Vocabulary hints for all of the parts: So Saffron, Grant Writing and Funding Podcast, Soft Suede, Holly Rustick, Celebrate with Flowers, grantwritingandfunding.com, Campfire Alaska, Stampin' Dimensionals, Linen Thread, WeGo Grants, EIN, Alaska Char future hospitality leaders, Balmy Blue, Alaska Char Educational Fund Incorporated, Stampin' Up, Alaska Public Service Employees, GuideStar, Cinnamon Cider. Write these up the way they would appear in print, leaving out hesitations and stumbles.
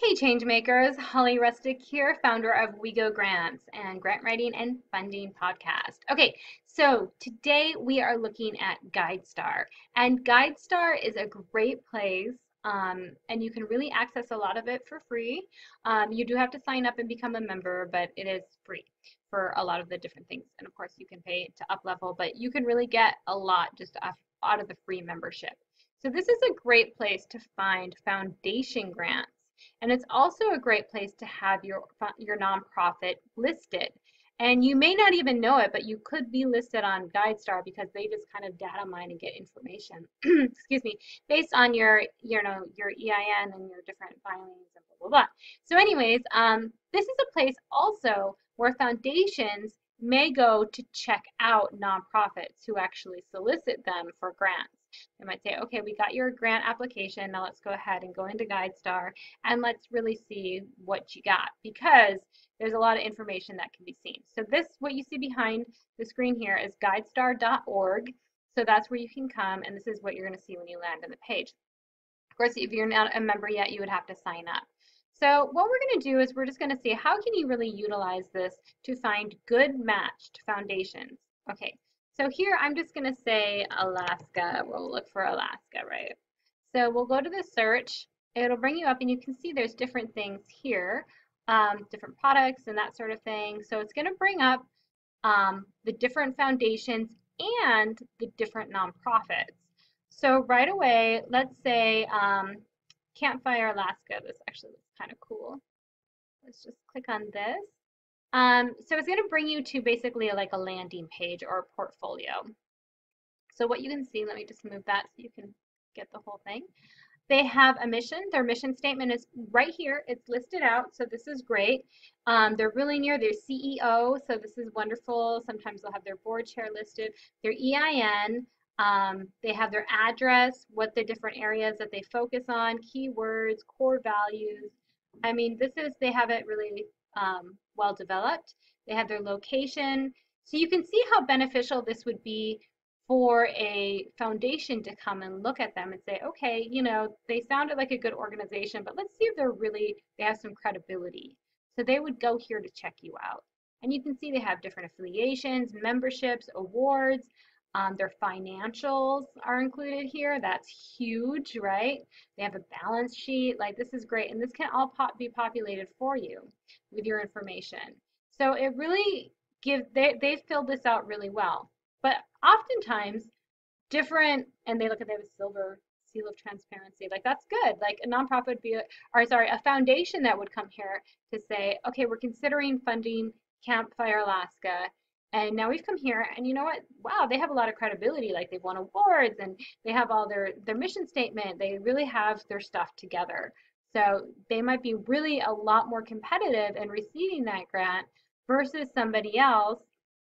Hey Changemakers, Holly Rustick here, founder of WeGo Grants and Grant Writing and Funding Podcast. Okay, so today we are looking at GuideStar. And GuideStar is a great place and you can really access a lot of it for free. You do have to sign up and become a member, but it is free for a lot of the different things. And of course you can pay to up level, but you can really get a lot just out of the free membership. So this is a great place to find foundation grants. And it's also a great place to have your nonprofit listed. And you may not even know it, but you could be listed on GuideStar because they just kind of data mine and get information, excuse me, based on your EIN and your different filings and blah, blah, blah. So anyways, this is a place also where foundations may go to check out nonprofits who actually solicit them for grants. They might say, okay, we got your grant application, now let's go ahead and go into GuideStar and let's really see what you got, because there's a lot of information that can be seen. So this, what you see behind the screen here is guidestar.org. So that's where you can come, and this is what you're going to see when you land on the page. Of course, if you're not a member yet, you would have to sign up. So what we're going to do is we're just going to see how can you really utilize this to find good matched foundations. Okay. So here I'm just going to say Alaska. We'll look for Alaska, right? So we'll go to the search. It'll bring you up, and you can see there's different things here, different products and that sort of thing. So it's going to bring up the different foundations and the different nonprofits. So right away, let's say Campfire Alaska. This actually looks kind of cool. Let's just click on this. So it's going to bring you to basically like a landing page or a portfolio. So what you can see, let me just move that so you can get the whole thing. They have a mission. Their mission statement is right here. It's listed out. So this is great. They're really near their CEO. So this is wonderful. Sometimes they'll have their board chair listed, their EIN. They have their address, what the different areas that they focus on, keywords, core values. I mean, this is, they have it really well developed. They have their location. So you can see how beneficial this would be for a foundation to come and look at them and say, okay, you know, they sounded like a good organization, but let's see if they're really, they have some credibility. So they would go here to check you out. And you can see they have different affiliations, memberships, awards. Their financials are included here. That's huge, right? They have a balance sheet. Like, this is great. And this can all be populated for you with your information. So it really they filled this out really well. But oftentimes different, and they look at, they have a silver seal of transparency. Like, that's good. Like a nonprofit would be, or sorry, a foundation that would come here to say, okay, we're considering funding Campfire Alaska. And now we've come here, and you know what? Wow, they have a lot of credibility. Like, they've won awards, and they have all their mission statement. They really have their stuff together. So they might be really a lot more competitive in receiving that grant versus somebody else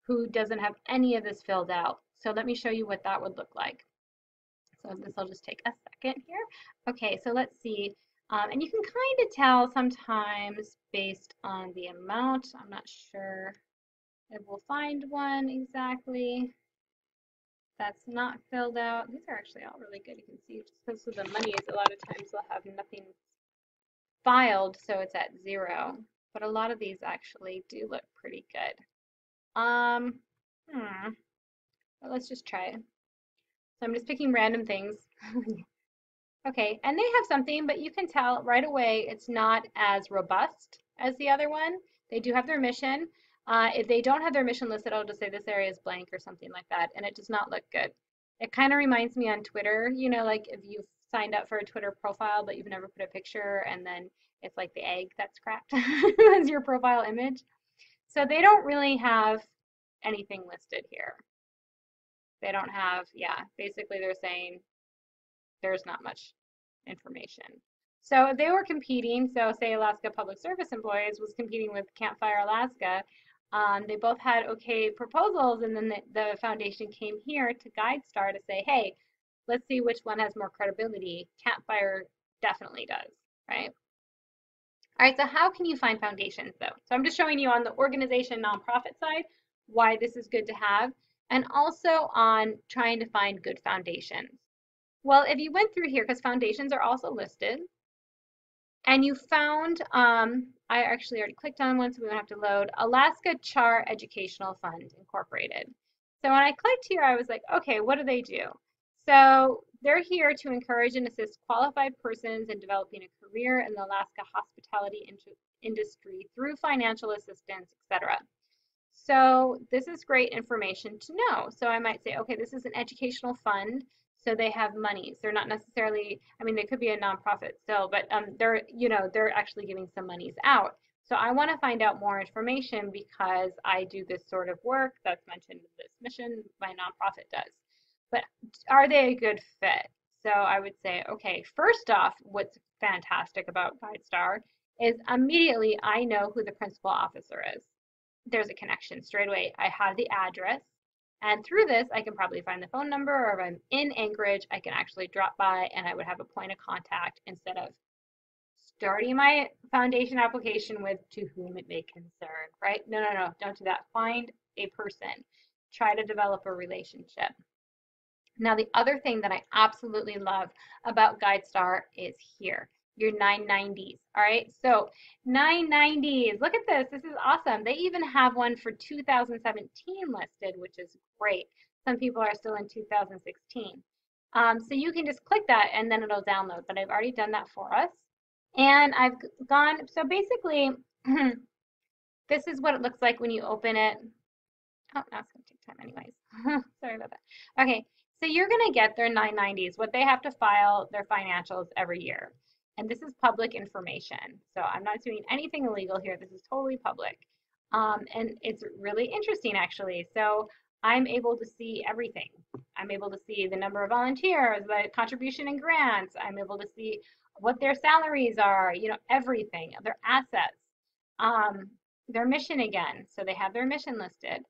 who doesn't have any of this filled out. So let me show you what that would look like. So this will just take a second here. Okay, so let's see. And you can kind of tell sometimes based on the amount. I'm not sure if we'll find one exactly that's not filled out. These are actually all really good. You can see just because of the monies, a lot of times they'll have nothing filed, so it's at zero. But a lot of these actually do look pretty good. But let's just try it. So I'm just picking random things. Okay, and they have something, but you can tell right away it's not as robust as the other one. They do have their mission. If they don't have their mission listed, I'll just say this area is blank or something like that, and it does not look good. It kind of reminds me on Twitter, you know, like if you've signed up for a Twitter profile, but you've never put a picture, and then it's like the egg that's cracked as your profile image. So they don't really have anything listed here. They don't have, yeah, basically they're saying there's not much information. So if they were competing, so say Alaska Public Service Employees was competing with Campfire Alaska, they both had okay proposals, and then the foundation came here to GuideStar to say, hey, let's see which one has more credibility. Campfire definitely does, right? All right, so how can you find foundations, though? So I'm just showing you on the organization nonprofit side why this is good to have, and also on trying to find good foundations. Well, if you went through here, because foundations are also listed, And you found, I actually already clicked on one, so we don't have to load, Alaska Char Educational Fund Incorporated. So when I clicked here, I was like, okay, what do they do? So they're here to encourage and assist qualified persons in developing a career in the Alaska hospitality industry through financial assistance, etc. So this is great information to know. So I might say, okay, this is an educational fund, so they have monies. They're not necessarily, I mean, they could be a nonprofit still, but they're, you know, they're actually giving some monies out. So I want to find out more information because I do this sort of work that's mentioned in this mission, my nonprofit does. But are they a good fit? So I would say, okay, first off, what's fantastic about GuideStar is immediately I know who the principal officer is. There's a connection straight away. I have the address, and through this, I can probably find the phone number, or if I'm in Anchorage, I can actually drop by and I would have a point of contact instead of starting my foundation application with to whom it may concern, right? No, no, no, don't do that. Find a person. Try to develop a relationship. Now, the other thing that I absolutely love about GuideStar is here, your 990s, all right? So 990s, look at this, this is awesome. They even have one for 2017 listed, which is great. Some people are still in 2016. So you can just click that and then it'll download, but I've already done that for us. And I've gone, so basically, this is what it looks like when you open it. Oh, no, it's gonna take time anyways. Sorry about that. Okay, so you're gonna get their 990s, what they have to file their financials every year. And this is public information, so I'm not doing anything illegal here. This is totally public, and it's really interesting, actually. So I'm able to see everything. I'm able to see the number of volunteers, the contribution and grants. I'm able to see what their salaries are, you know, everything, their assets, their mission again. So they have their mission listed.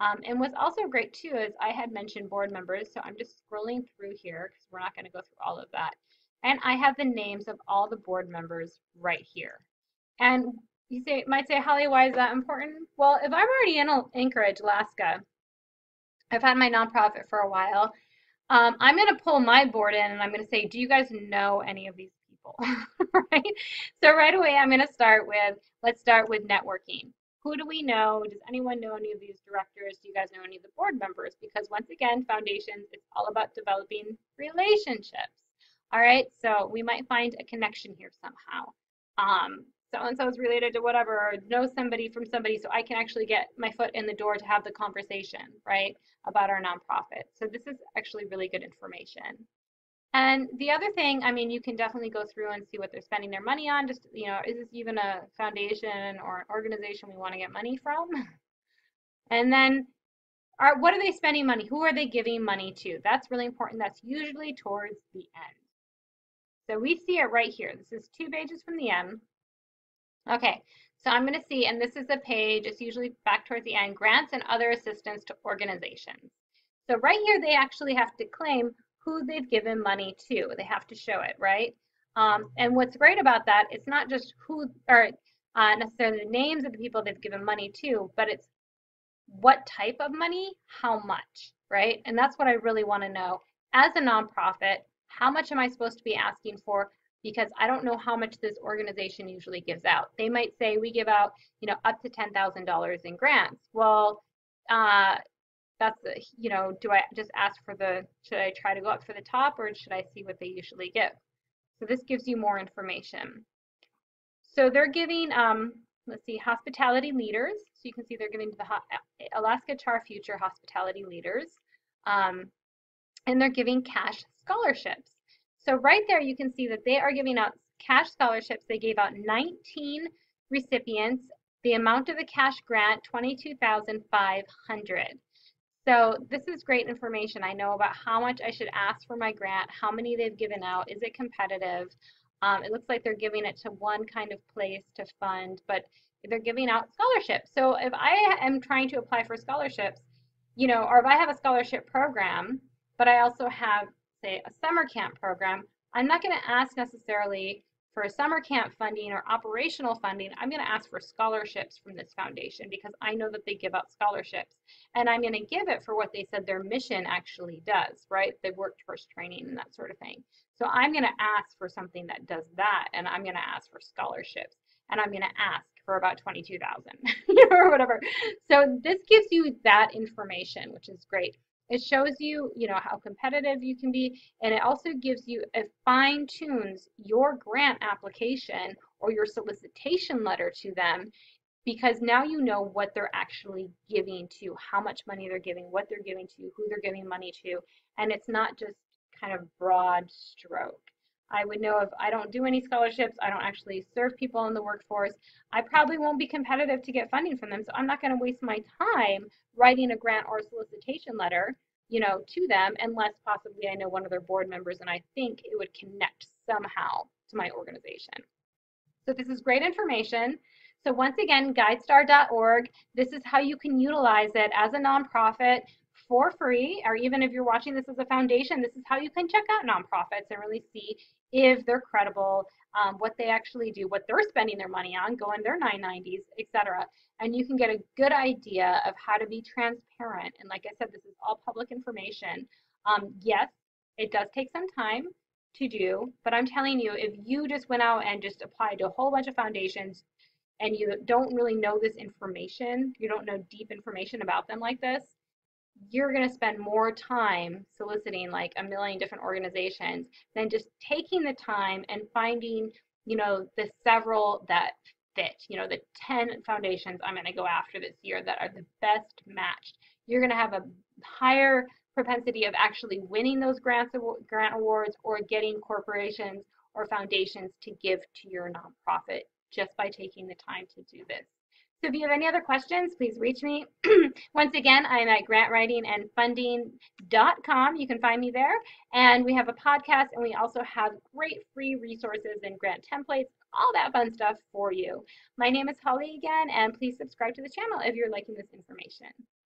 And what's also great, too, is I had mentioned board members, so I'm just scrolling through here because we're not going to go through all of that. And I have the names of all the board members right here. And you might say, Holly, why is that important? Well, if I'm already in Anchorage, Alaska, I've had my nonprofit for a while, I'm going to pull my board in and I'm going to say, do you guys know any of these people? Right? So right away, I'm going to start with, let's start with networking. Who do we know? Does anyone know any of these directors? Do you guys know any of the board members? Because once again, foundations, it's all about developing relationships. All right, so we might find a connection here somehow. So-and-so is related to whatever, or knows somebody from somebody, so I can actually get my foot in the door to have the conversation, right, about our nonprofit. So this is actually really good information. And the other thing, I mean, you can definitely go through and see what they're spending their money on. Just, you know, is this even a foundation or an organization we want to get money from? And then, what are they spending money? Who are they giving money to? That's really important. That's usually towards the end. So we see it right here. This is 2 pages from the end. Okay, so I'm going to see, and this is a page, it's usually back towards the end, grants and other assistance to organizations. So right here, they actually have to claim who they've given money to. They have to show it, right? And what's great about that, it's not just who, or necessarily the names of the people they've given money to, but it's what type of money, how much, right? And that's what I really want to know. As a nonprofit, how much am I supposed to be asking for? Because I don't know how much this organization usually gives out. They might say we give out, you know, up to $10,000 in grants. Well, that's, you know, do I just ask for the, should I try to go up for the top, or should I see what they usually give? So this gives you more information. So they're giving, let's see, hospitality leaders. So you can see they're giving to the Alaska Char future hospitality leaders. And they're giving cash scholarships. So right there, you can see that they are giving out cash scholarships. They gave out 19 recipients. The amount of the cash grant, $22,500. So this is great information. I know about how much I should ask for my grant, how many they've given out, is it competitive? It looks like they're giving it to one kind of place to fund, but they're giving out scholarships. So if I am trying to apply for scholarships, you know, or if I have a scholarship program, but I also have, say, a summer camp program, I'm not going to ask necessarily For a summer camp funding or operational funding, I'm going to ask for scholarships from this foundation because I know that they give out scholarships, and I'm going to give it for what they said their mission actually does, right? They've worked first training and that sort of thing. So I'm going to ask for something that does that, and I'm going to ask for scholarships, and I'm going to ask for about $22,000 or whatever. So this gives you that information, which is great. It shows you, you know, how competitive you can be, and it also gives you, it fine-tunes your grant application or your solicitation letter to them, because now you know what they're actually giving to you, how much money they're giving, what they're giving to you, who they're giving money to, and it's not just kind of broad stroke. I would know if I don't do any scholarships, I don't actually serve people in the workforce, I probably won't be competitive to get funding from them, so I'm not going to waste my time writing a grant or a solicitation letter, you know, to them, unless possibly I know one of their board members and I think it would connect somehow to my organization. So this is great information. So once again, guidestar.org, this is how you can utilize it as a nonprofit for free, or even if you're watching this as a foundation, this is how you can check out nonprofits and really see if they're credible, what they actually do, what they're spending their money on, going their 990s, etc. And you can get a good idea of how to be transparent. And like I said, this is all public information. Yes, it does take some time to do, but I'm telling you, if you just went out and just applied to a whole bunch of foundations and you don't really know this information, you don't know deep information about them like this, you're going to spend more time soliciting like a million different organizations than just taking the time and finding, you know, the several that fit, you know, the 10 foundations I'm going to go after this year that are the best matched. You're going to have a higher propensity of actually winning those grant awards or getting corporations or foundations to give to your nonprofit just by taking the time to do this. So if you have any other questions, please reach me. Once again, I'm at grantwritingandfunding.com. You can find me there. And we have a podcast, and we also have great free resources and grant templates, all that fun stuff for you. My name is Holly again, and please subscribe to the channel if you're liking this information.